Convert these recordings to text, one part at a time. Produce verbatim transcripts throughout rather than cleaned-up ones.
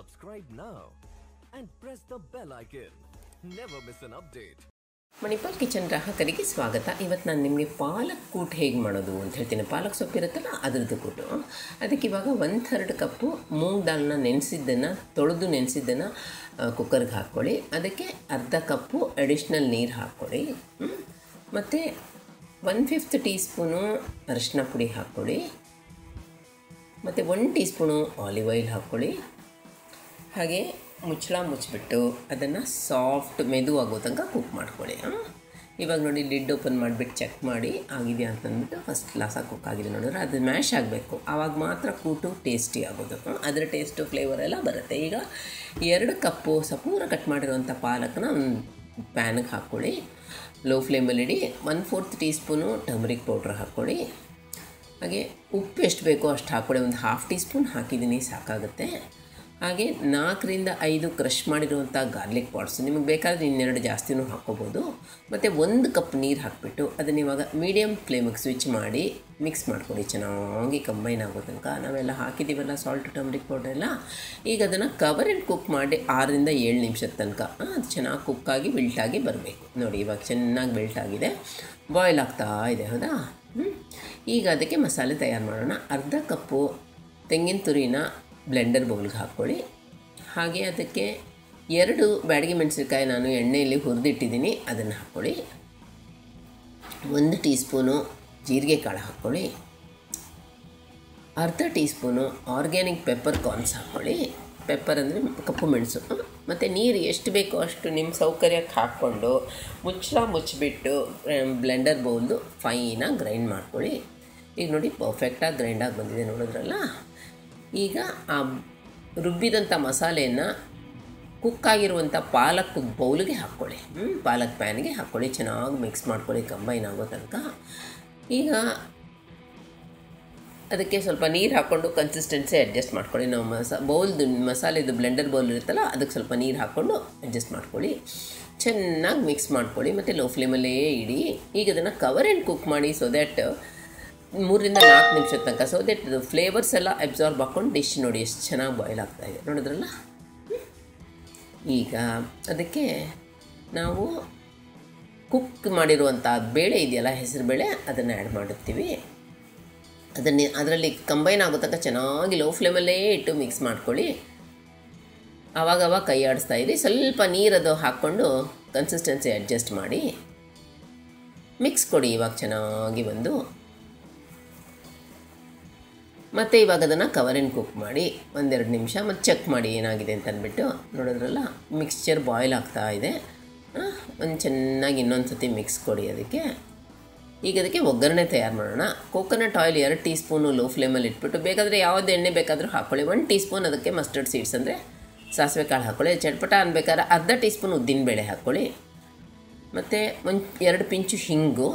Subscribe now and press the bell icon. Never miss an update. Manipal kitchen ಗ್ರಾಹಕರಿಗೆ ಸ್ವಾಗತ. ಇವತ್ತು ನಾನು ನಿಮಗೆ ಪಾಲಕ್ ಕೂಟ್ ಹೇಗೆ ಮಾಡೋದು ಅಂತ ಹೇಳ್ತೀನಿ. ಪಾಲಕ್ ಸೊಪ್ಪು ಇರುತ್ತಲ್ಲ ಅದರದ್ದು ಕೂಟು. ಅದಕ್ಕೆ ಇವಾಗ ಒಂದು ಥರ್ಡ್ ಕಪ್ಪು ಮೂಂಗ್ ದಾಲ್ನ ನೆನೆಸಿದ್ದನ್ನು ತೊಳೆದು ನೆನೆಸಿದ್ದನ್ನು ಕುಕ್ಕರ್ಗೆ ಹಾಕ್ಕೊಳ್ಳಿ. ಅದಕ್ಕೆ ಅರ್ಧ ಕಪ್ಪು ಅಡಿಷ್ನಲ್ ನೀರು ಹಾಕ್ಕೊಳ್ಳಿ. ಮತ್ತು ಒನ್ ಫಿಫ್ತ್ ಟೀ ಸ್ಪೂನು ಅರಿಶಿನ ಪುಡಿ ಹಾಕ್ಕೊಳ್ಳಿ. ಮತ್ತು one teaspoon olive oil ಹಾಕ್ಕೊಳ್ಳಿ. ಹಾಗೆ ಮುಚ್ಚಳ ಮುಚ್ಚಿಬಿಟ್ಟು ಅದನ್ನು ಸಾಫ್ಟ್ ಮೆದುವಾಗೋ ತನಕ ಕುಕ್ ಮಾಡ್ಕೊಳ್ಳಿ. ಇವಾಗ ನೋಡಿ ಲಿಡ್ ಓಪನ್ ಮಾಡಿಬಿಟ್ಟು ಚೆಕ್ ಮಾಡಿ ಆಗಿದೆಯಾ ಅಂತಂದ್ಬಿಟ್ಟು ಫಸ್ಟ್ ಕ್ಲಾಸಾಗಿ ಕುಕ್ ಆಗಿದೆ ನೋಡಿದ್ರೆ ಅದು ಮ್ಯಾಶ್ ಆಗಬೇಕು. ಆವಾಗ ಮಾತ್ರ ಕೂಟು ಟೇಸ್ಟಿ ಆಗೋದು, ಅದರ ಟೇಸ್ಟು ಫ್ಲೇವರ್ ಎಲ್ಲ ಬರುತ್ತೆ. ಈಗ ಎರಡು ಕಪ್ಪು ಸಪೂರ ಕಟ್ ಮಾಡಿರುವಂಥ ಪಾಲಕ್ನ ಒಂದು ಪ್ಯಾನಿಗೆ ಹಾಕ್ಕೊಳ್ಳಿ. ಲೋ ಫ್ಲೇಮಲ್ಲಿ ಇಡಿ. One fourth teaspoon turmeric powder ಹಾಕ್ಕೊಳ್ಳಿ. ಹಾಗೆ ಉಪ್ಪು ಎಷ್ಟು ಬೇಕೋ ಅಷ್ಟು ಹಾಕ್ಕೊಳ್ಳಿ. ಒಂದು ಹಾಫ್ ಟೀ ಸ್ಪೂನ್ ಹಾಕಿದ್ದೀನಿ, ಸಾಕಾಗುತ್ತೆ. ಹಾಗೆ ನಾಲ್ಕರಿಂದ ಐದು ಕ್ರಷ್ ಮಾಡಿರುವಂಥ ಗಾರ್ಲಿಕ್ ಪಾಟ್ಸ್, ನಿಮಗೆ ಬೇಕಾದರೆ ಇನ್ನೆರಡು ಜಾಸ್ತಿನೂ ಹಾಕ್ಕೋಬೋದು. ಮತ್ತು ಒಂದು ಕಪ್ ನೀರು ಹಾಕಿಬಿಟ್ಟು ಅದನ್ನು ಇವಾಗ ಮೀಡಿಯಮ್ ಫ್ಲೇಮಿಗೆ ಸ್ವಿಚ್ ಮಾಡಿ ಮಿಕ್ಸ್ ಮಾಡ್ಕೊಳ್ಳಿ. ಚೆನ್ನಾಗಿ ಕಂಬೈನ್ ಆಗೋ ತನಕ ನಾವೆಲ್ಲ ಹಾಕಿದ್ದೀವಲ್ಲ ಸಾಲ್ಟ್ ಟರ್ಮರಿಕ್ ಪೌಡರ್ ಎಲ್ಲ. ಈಗ ಅದನ್ನು ಕವರ್ ಇಟ್ಟು ಕುಕ್ ಮಾಡಿ ಆರರಿಂದ ಏಳು ನಿಮಿಷದ ತನಕ ಅದು ಚೆನ್ನಾಗಿ ಕುಕ್ಕಾಗಿ ಬಿಲ್ಟಾಗಿ ಬರಬೇಕು. ನೋಡಿ ಇವಾಗ ಚೆನ್ನಾಗಿ ಬಿಲ್ಟಾಗಿದೆ, ಬಾಯ್ಲ್ ಆಗ್ತಾ ಇದೆ, ಹೌದಾ? ಈಗ ಅದಕ್ಕೆ ಮಸಾಲೆ ತಯಾರು ಮಾಡೋಣ. ಅರ್ಧ ಕಪ್ಪು ತೆಂಗಿನ ತುರಿನ ಬ್ಲೆಂಡರ್ ಬೌಲ್ಗೆ ಹಾಕ್ಕೊಳ್ಳಿ. ಹಾಗೆ ಅದಕ್ಕೆ ಎರಡು ಬ್ಯಾಡಗಿ ಮೆಣಸಿನಕಾಯಿ ನಾನು ಎಣ್ಣೆಯಲ್ಲಿ ಹುರಿದಿಟ್ಟಿದ್ದೀನಿ, ಅದನ್ನು ಹಾಕ್ಕೊಳ್ಳಿ. ಒಂದು ಟೀ ಸ್ಪೂನು ಜೀರಿಗೆ ಕಾಳು ಹಾಕ್ಕೊಳ್ಳಿ. ಅರ್ಧ teaspoon organic peppercorns ಹಾಕ್ಕೊಳ್ಳಿ. ಪೆಪ್ಪರ್ ಅಂದರೆ ಕಪ್ಪು ಮೆಣಸು. ಮತ್ತು ನೀರು ಎಷ್ಟು ಬೇಕೋ ಅಷ್ಟು ನಿಮ್ಮ ಸೌಕರ್ಯಕ್ಕೆ ಹಾಕ್ಕೊಂಡು ಮುಚ್ಚಳ ಮುಚ್ಚಿಬಿಟ್ಟು ಬ್ಲೆಂಡರ್ ಬೌಲ್ದು ಫೈನಾಗಿ ಗ್ರೈಂಡ್ ಮಾಡ್ಕೊಳ್ಳಿ. ಈಗ ನೋಡಿ ಪರ್ಫೆಕ್ಟಾಗಿ ಗ್ರೈಂಡಾಗಿ ಬಂದಿದೆ ನೋಡಿದ್ರಲ್ಲ. ಈಗ ಆ ರುಬ್ಬಿದಂಥ ಮಸಾಲೆಯನ್ನು ಕುಕ್ಕಾಗಿರುವಂಥ ಪಾಲಕ್ ಬೌಲಿಗೆ ಹಾಕ್ಕೊಳ್ಳಿ, ಪಾಲಕ್ ಪ್ಯಾನಿಗೆ ಹಾಕ್ಕೊಳ್ಳಿ. ಚೆನ್ನಾಗಿ ಮಿಕ್ಸ್ ಮಾಡ್ಕೊಳ್ಳಿ ಕಂಬೈನ್ ಆಗೋ ತನಕ. ಈಗ ಅದಕ್ಕೆ ಸ್ವಲ್ಪ ನೀರು ಹಾಕ್ಕೊಂಡು ಕನ್ಸಿಸ್ಟೆನ್ಸಿ ಅಡ್ಜಸ್ಟ್ ಮಾಡ್ಕೊಳ್ಳಿ. ನಾವು ಮಸಾ ಬೌಲ್ದು ಮಸಾಲೆದು ಬ್ಲೆಂಡರ್ ಬೌಲ್ ಇರುತ್ತಲ್ಲ ಅದಕ್ಕೆ ಸ್ವಲ್ಪ ನೀರು ಹಾಕ್ಕೊಂಡು ಅಡ್ಜಸ್ಟ್ ಮಾಡ್ಕೊಳ್ಳಿ. ಚೆನ್ನಾಗಿ ಮಿಕ್ಸ್ ಮಾಡ್ಕೊಳ್ಳಿ ಮತ್ತು ಲೋ ಫ್ಲೇಮಲ್ಲೇ ಇಡಿ. ಈಗ ಅದನ್ನು ಕವರ್ ಆ್ಯಂಡ್ ಕುಕ್ ಮಾಡಿ ಸೊ ದ್ಯಾಟ್ ಮೂರರಿಂದ ನಾಲ್ಕು ನಿಮಿಷದ ತನಕ, ಸೊ ದಟ್ ಫ್ಲೇವರ್ಸ್ ಎಲ್ಲ ಅಬ್ಸಾರ್ಬ್ ಹಾಕ್ಕೊಂಡು ಡಿಶ್ ನೋಡಿ ಎಷ್ಟು ಚೆನ್ನಾಗಿ ಬಾಯ್ಲ್ ಆಗ್ತಾಯಿದೆ ನೋಡಿದ್ರಲ್ಲ. ಈಗ ಅದಕ್ಕೆ ನಾವು ಕುಕ್ ಮಾಡಿರುವಂಥ ಬೇಳೆ ಇದೆಯಲ್ಲ, ಹೆಸರು ಬೇಳೆ, ಅದನ್ನು ಆ್ಯಡ್ ಮಾಡುತ್ತೀವಿ. ಅದನ್ನು ಅದರಲ್ಲಿ ಕಂಬೈನ್ ಆಗೋ ತನಕ ಚೆನ್ನಾಗಿ ಲೋ ಫ್ಲೇಮಲ್ಲೇ ಇಟ್ಟು ಮಿಕ್ಸ್ ಮಾಡ್ಕೊಳ್ಳಿ. ಆವಾಗವಾಗ ಕೈ ಆಡಿಸ್ತಾ ಇರಿ. ಸ್ವಲ್ಪ ನೀರದು ಹಾಕ್ಕೊಂಡು ಕನ್ಸಿಸ್ಟೆನ್ಸಿ ಅಡ್ಜಸ್ಟ್ ಮಾಡಿ ಮಿಕ್ಸ್ ಕೊಡಿ. ಇವಾಗ ಚೆನ್ನಾಗಿ ಬಂದು ಮತ್ತು ಇವಾಗ ಅದನ್ನು ಕವರ್ ಆ್ಯಂಡ್ ಕುಕ್ ಮಾಡಿ ಒಂದೆರಡು ನಿಮಿಷ ಮತ್ತು ಚೆಕ್ ಮಾಡಿ ಏನಾಗಿದೆ ಅಂತ ಅಂದ್ಬಿಟ್ಟು ನೋಡಿದ್ರಲ್ಲ ಮಿಕ್ಸ್ಚರ್ ಬಾಯ್ಲ್ ಆಗ್ತಾ ಇದೆ. ಒಂದು ಚೆನ್ನಾಗಿ ಇನ್ನೊಂದು ಸರ್ತಿ ಮಿಕ್ಸ್ ಕೊಡಿ ಅದಕ್ಕೆ. ಈಗ ಅದಕ್ಕೆ ಒಗ್ಗರಣೆ ತಯಾರು ಮಾಡೋಣ. ಕೋಕೋನಟ್ ಆಯಿಲ್ ಎರಡು ಟೀ ಸ್ಪೂನು ಲೋ ಫ್ಲೇಮಲ್ಲಿ ಇಟ್ಬಿಟ್ಟು, ಬೇಕಾದರೆ ಯಾವ್ದು ಎಣ್ಣೆ ಬೇಕಾದರೂ ಹಾಕ್ಕೊಳ್ಳಿ. ಒಂದು ಟೀ ಸ್ಪೂನ್ ಅದಕ್ಕೆ ಮಸ್ಟರ್ಡ್ ಸೀಡ್ಸ್ ಅಂದರೆ ಸಾಸಿವೆ ಕಾಳು ಹಾಕ್ಕೊಳ್ಳಿ. ಚಟ್ಪಟ ಅನ್ಬೇಕಾದ್ರೆ ಅರ್ಧ ಟೀ ಸ್ಪೂನ್ ಉದ್ದಿನಬೇಳೆ ಹಾಕ್ಕೊಳ್ಳಿ. ಮತ್ತು ಒಂದು ಎರಡು ಪಿಂಚು ಹಿಂಗು,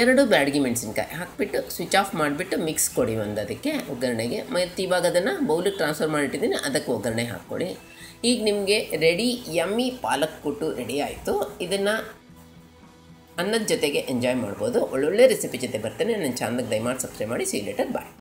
ಎರಡು ಬ್ಯಾಡಗಿ ಮೆಣಸಿನ್ಕಾಯಿ ಹಾಕಿಬಿಟ್ಟು ಸ್ವಿಚ್ ಆಫ್ ಮಾಡಿಬಿಟ್ಟು ಮಿಕ್ಸ್ ಕೊಡಿ ಒಂದು ಅದಕ್ಕೆ ಒಗ್ಗರಣೆಗೆ. ಮತ್ತು ಇವಾಗ ಅದನ್ನು ಬೌಲಿಗೆ ಟ್ರಾನ್ಸ್ಫರ್ ಮಾಡಿಟ್ಟಿದ್ದೀನಿ, ಅದಕ್ಕೆ ಒಗ್ಗರಣೆ ಹಾಕ್ಕೊಡಿ. ಈಗ ನಿಮಗೆ ready yummy palak kootu ready ಆಯಿತು. ಇದನ್ನು ಅನ್ನದ ಜೊತೆಗೆ ಎಂಜಾಯ್ ಮಾಡ್ಬೋದು. ಒಳ್ಳೊಳ್ಳೆ ರೆಸಿಪಿ ಜೊತೆ ಬರ್ತೇನೆ. ನನ್ನ ಚಾನಲ್ಗೆ ದಯಮಾಡಿ ಸಬ್ಸ್ಕ್ರೈಬ್ ಮಾಡಿ. See you later, bye.